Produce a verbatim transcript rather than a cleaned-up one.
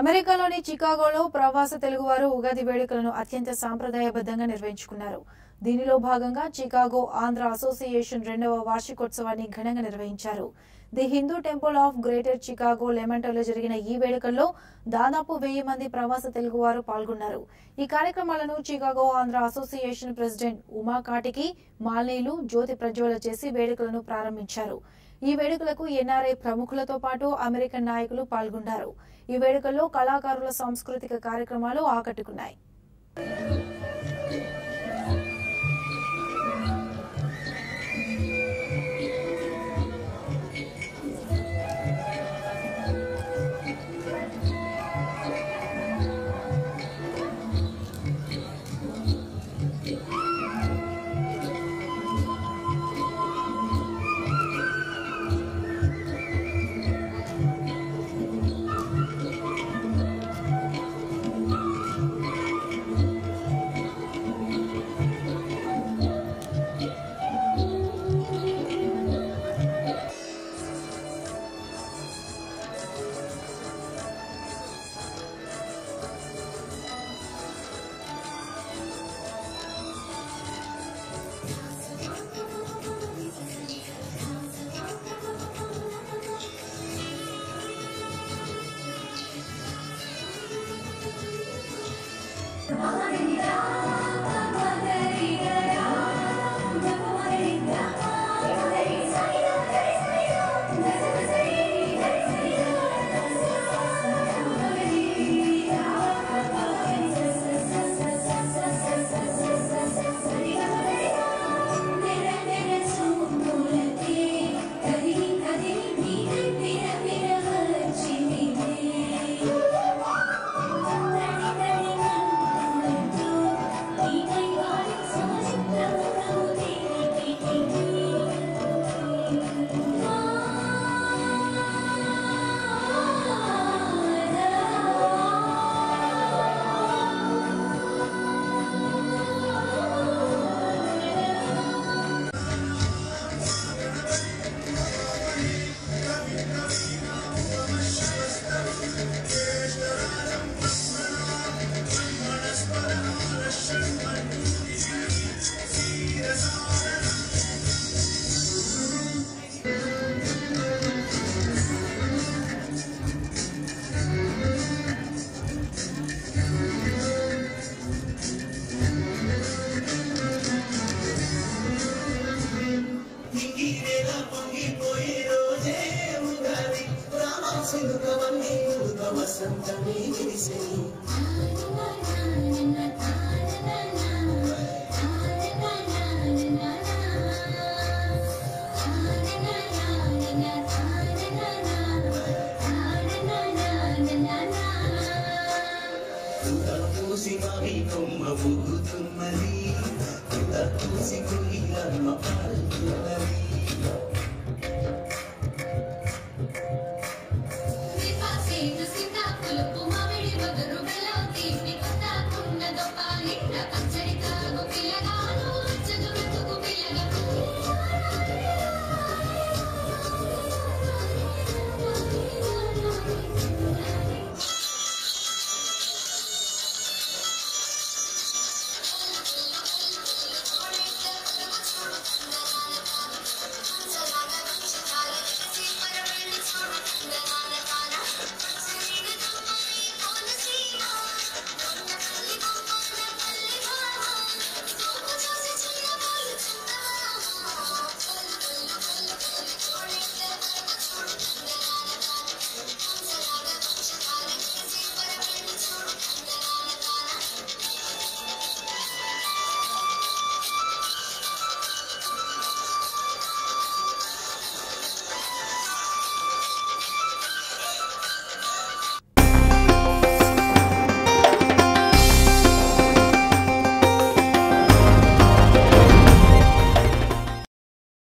అమెరికాలోని చికాగోలో ప్రవాస తెలుగువారు ఉగాది వేడుకలను అత్యంత సాంప్రదాయబద్ధంగా నిర్వహించుకున్నారు. దీనిలో భాగంగా చికాగో ఆంధ్ర అసోసియేషన్ రెండవ వార్షికోత్సవాన్ని ఘనంగా నిర్వహించారు. The Hindu temple of Greater Chicago లెమంటోలో జరిగిన ఈ వేడుకల్లో దాదాపు వెయ్యి మంది ప్రవాస తెలుగువారు పాల్గొన్నారు. ఈ కార్యక్రమాలను Chicago Andhra association president Uma Katiki మాల్నీలు జ్యోతి ప్రజ్వల చేసి వేడుకలను ప్రారంభించారు. ఈ వేడుకలకు ఎన్ఆర్ఐ ప్రముఖులతో పాటు అమెరికన్ నాయకులు పాల్గొన్నారు. ఈ వేడుకల్లో కళాకారుల సాంస్కృతిక కార్యక్రమాలు ఆకట్టుకున్నాయి. Thank you.